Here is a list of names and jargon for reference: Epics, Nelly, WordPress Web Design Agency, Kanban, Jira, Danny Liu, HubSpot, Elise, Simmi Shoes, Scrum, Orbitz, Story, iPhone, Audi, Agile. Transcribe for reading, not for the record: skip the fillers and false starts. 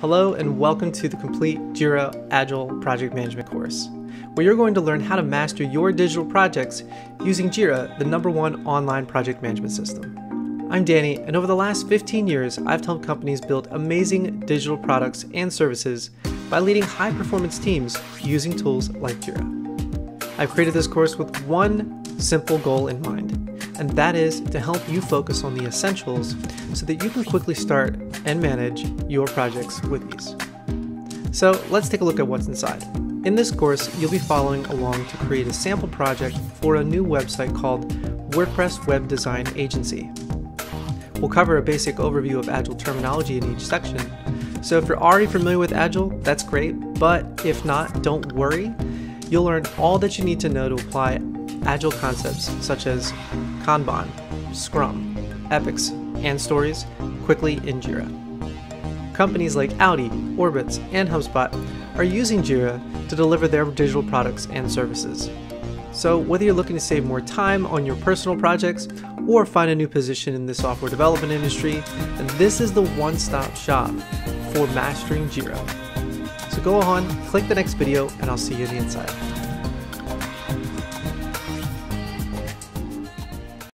Hello and welcome to the complete Jira Agile Project Management course, where you're going to learn how to master your digital projects using Jira, the #1 online project management system. I'm Danny, and over the last 15 years, I've helped companies build amazing digital products and services by leading high-performance teams using tools like Jira. I've created this course with one simple goal in mind, and that is to help you focus on the essentials so that you can quickly start and manage your projects with ease. So let's take a look at what's inside. In this course, you'll be following along to create a sample project for a new website called WordPress Web Design Agency. We'll cover a basic overview of Agile terminology in each section. So if you're already familiar with Agile, that's great, but if not, don't worry. You'll learn all that you need to know to apply Agile concepts such as Kanban, Scrum, Epic, and Stories quickly in Jira. Companies like Audi, Orbitz, and HubSpot are using Jira to deliver their digital products and services. So whether you're looking to save more time on your personal projects or find a new position in the software development industry, then this is the one-stop shop for mastering Jira. So go on, click the next video, and I'll see you on the inside.